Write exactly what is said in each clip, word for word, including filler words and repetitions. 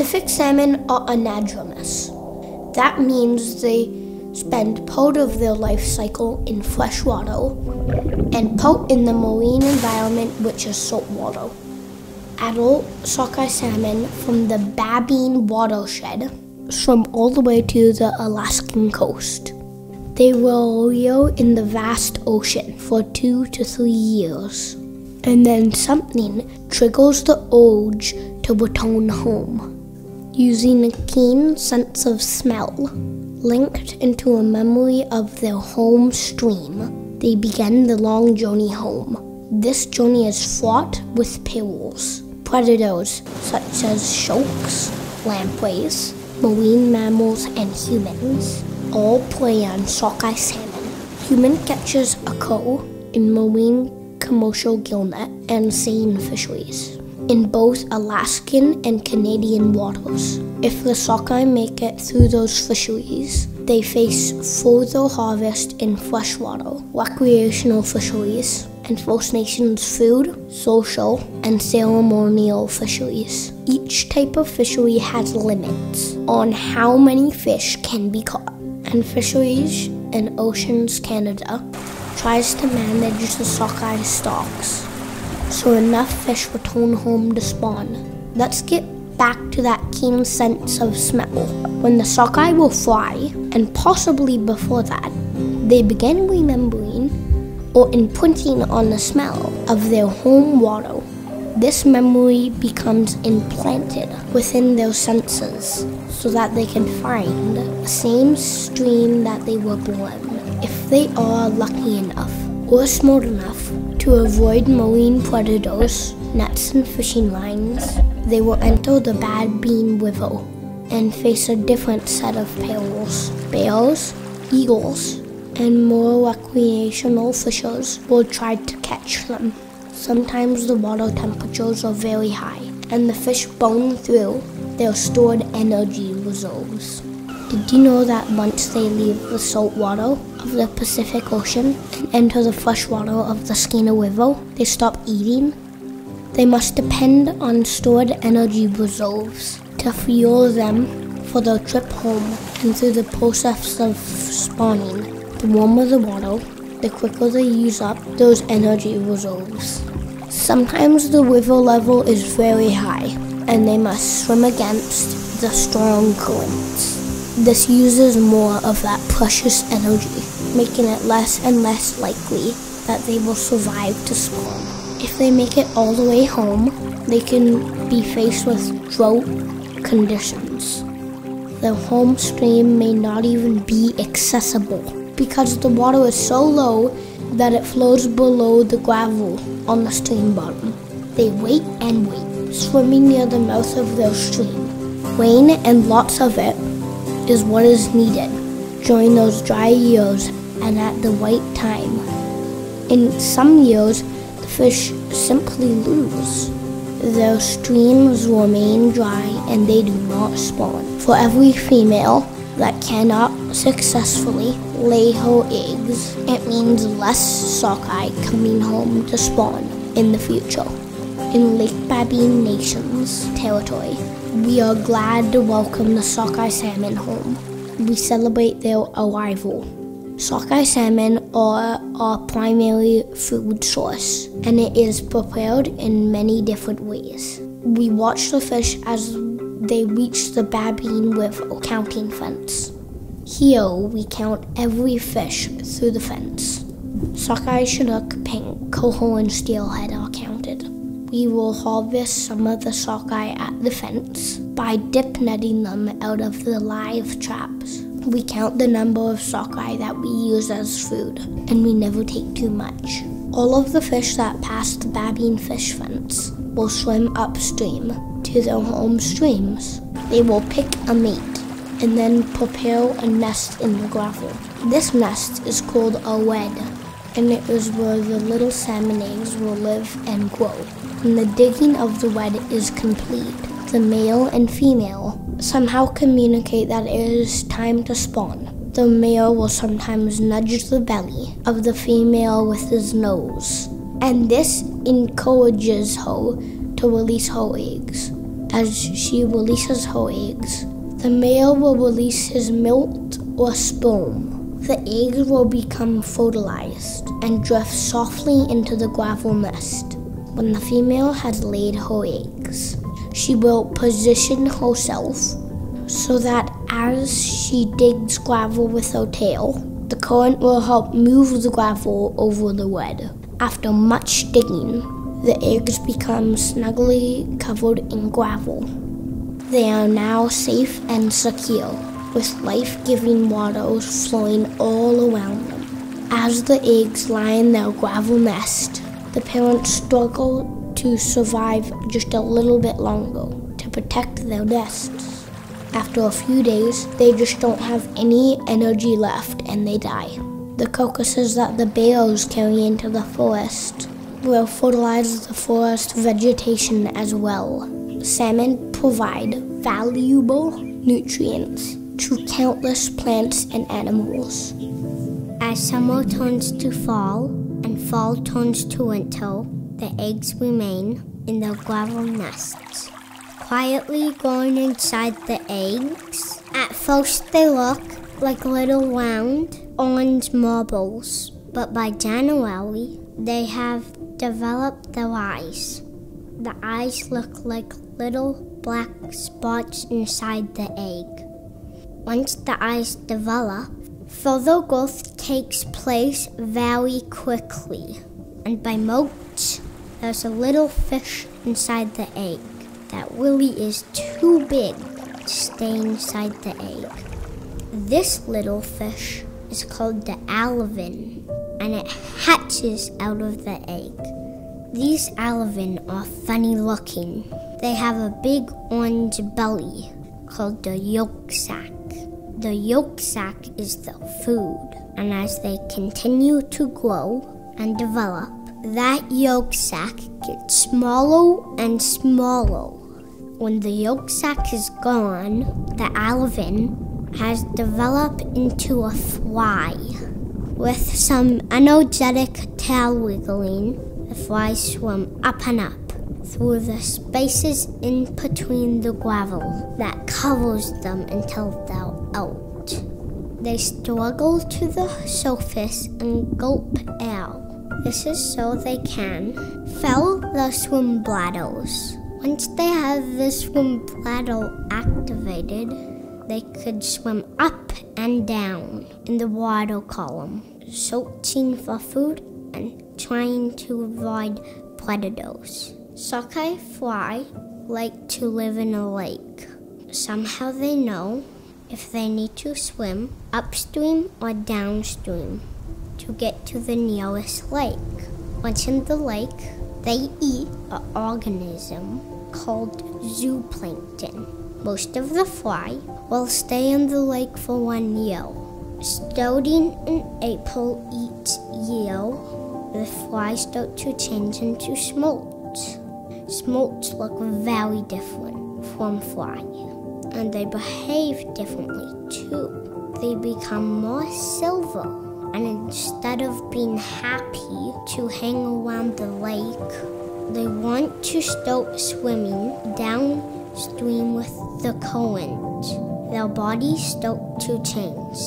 Pacific salmon are anadromous. That means they spend part of their life cycle in fresh water and part in the marine environment, which is salt water. Adult sockeye salmon from the Babine watershed swim all the way to the Alaskan coast. They will live in the vast ocean for two to three years, and then something triggers the urge to return home. Using a keen sense of smell, linked into a memory of their home stream, they begin the long journey home. This journey is fraught with perils. Predators such as sharks, lampreys, marine mammals, and humans all prey on sockeye salmon. Human catches occur in marine commercial gillnet and seine fisheries in both Alaskan and Canadian waters. If the sockeye make it through those fisheries, they face further harvest in freshwater, recreational fisheries, and First Nations food, social, and ceremonial fisheries. Each type of fishery has limits on how many fish can be caught, and Fisheries and Oceans Canada tries to manage the sockeye stocks so enough fish return home to spawn. Let's get back to that keen sense of smell. When the sockeye will fry, and possibly before that, they begin remembering or imprinting on the smell of their home water. This memory becomes implanted within their senses so that they can find the same stream that they were born. If they are lucky enough or smart enough to avoid marine predators, nets, and fishing lines, they will enter the Babine River and face a different set of perils. Bears, eagles, and more recreational fishers will try to catch them. Sometimes the water temperatures are very high, and the fish burn through their stored energy reserves. Did you know that once they leave the salt water of the Pacific Ocean and enter the fresh water of the Skeena River, they stop eating? They must depend on stored energy reserves to fuel them for their trip home, and through the process of spawning, the warmer the water, the quicker they use up those energy reserves. Sometimes the river level is very high, and they must swim against the strong currents. This uses more of that precious energy, making it less and less likely that they will survive to spawn. If they make it all the way home, they can be faced with drought conditions. Their home stream may not even be accessible, because the water is so low that it flows below the gravel on the stream bottom. They wait and wait, swimming near the mouth of their stream. Rain and lots of it is what is needed during those dry years and at the right time. In some years, the fish simply lose. Their streams remain dry and they do not spawn. For every female that cannot successfully lay her eggs, it means less sockeye coming home to spawn in the future. In Lake Babine Nation's territory, we are glad to welcome the sockeye salmon home. We celebrate their arrival. Sockeye salmon are our primary food source, and it is prepared in many different ways. We watch the fish as they reach the Babine River counting fence. Here, we count every fish through the fence. Sockeye, Chinook, Pink, Coho, and Steelhead are counted. We will harvest some of the sockeye at the fence by dip netting them out of the live traps. We count the number of sockeye that we use as food, and we never take too much. All of the fish that pass the Babine fish fence will swim upstream to their home streams. They will pick a mate and then prepare a nest in the gravel. This nest is called a redd, and it is where the little salmon eggs will live and grow. When the digging of the redd is complete, the male and female somehow communicate that it is time to spawn. The male will sometimes nudge the belly of the female with his nose, and this encourages her to release her eggs. as she releases her eggs. The male will release his milt or sperm. The eggs will become fertilized and drift softly into the gravel nest. When the female has laid her eggs, she will position herself so that as she digs gravel with her tail, the current will help move the gravel over the redd. After much digging, the eggs become snugly covered in gravel. They are now safe and secure, with life-giving waters flowing all around them. As the eggs line their gravel nest, the parents struggle to survive just a little bit longer to protect their nests. After a few days, they just don't have any energy left and they die. The carcasses that the bears carry into the forest will fertilize the forest vegetation as well. Salmon provide valuable nutrients to countless plants and animals. As summer turns to fall and fall turns to winter, the eggs remain in their gravel nests, quietly growing inside the eggs. At first they look like little round orange marbles, but by January they have developed their eyes. The eyes look like little black spots inside the egg. Once the eyes develop, further growth takes place very quickly, and by March, there's a little fish inside the egg that really is too big to stay inside the egg. This little fish is called the alevin, and it hatches out of the egg. These alevin are funny looking. They have a big orange belly called the yolk sac. The yolk sac is their food, and as they continue to grow and develop, that yolk sac gets smaller and smaller. When the yolk sac is gone, the alevin has developed into a fly. With some energetic tail wiggling, the flies swim up and up through the spaces in between the gravel that covers them until they're out. They struggle to the surface and gulp air. This is so they can fill their swim bladders. Once they have the swim bladder activated, they could swim up and down in the water column, searching for food and trying to avoid predators. Sockeye fly like to live in a lake. Somehow they know if they need to swim upstream or downstream to get to the nearest lake. Once in the lake, they eat an organism called zooplankton. Most of the fly will stay in the lake for one year. Starting in April each year, the fly start to change into smolts. Smolts look very different from fly, and they behave differently too. They become more silver, and instead of being happy to hang around the lake, they want to start swimming downstream with the current. Their bodies start to change,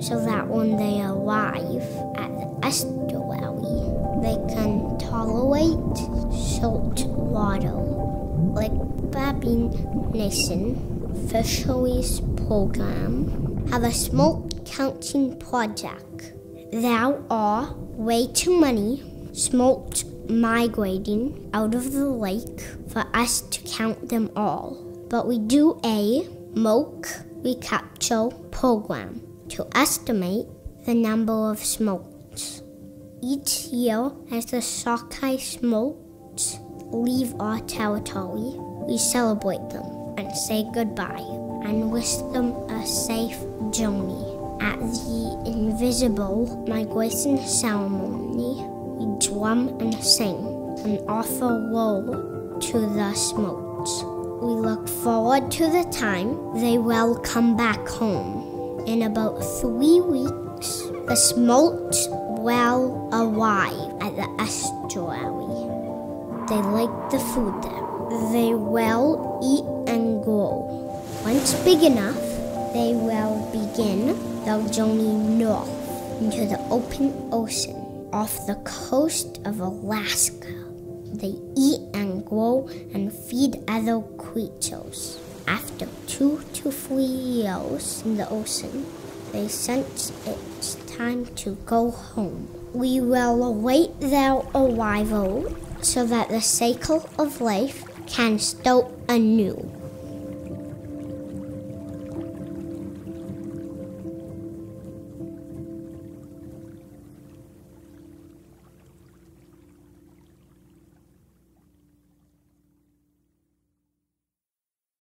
so that when they arrive at the estuary, they can tolerate salt water. Like Babine Nation Fisheries Program have a smolt counting project. There are way too many smolts migrating out of the lake for us to count them all. But we do a smolt recapture program to estimate the number of smolts. Each year, as the sockeye smolts leave our territory, we celebrate them and say goodbye and wish them a safe journey. At the invisible migration ceremony, we drum and sing and offer woe to the smolts. We look forward to the time they will come back home. In about three weeks, the smolts will arrive at the estuary. They like the food there, they will eat and grow. Once big enough, they will begin their journey north into the open ocean off the coast of Alaska. They eat and grow and feed other creatures. After two to three years in the ocean, they sense it's time to go home. We will await their arrival so that the cycle of life can start anew.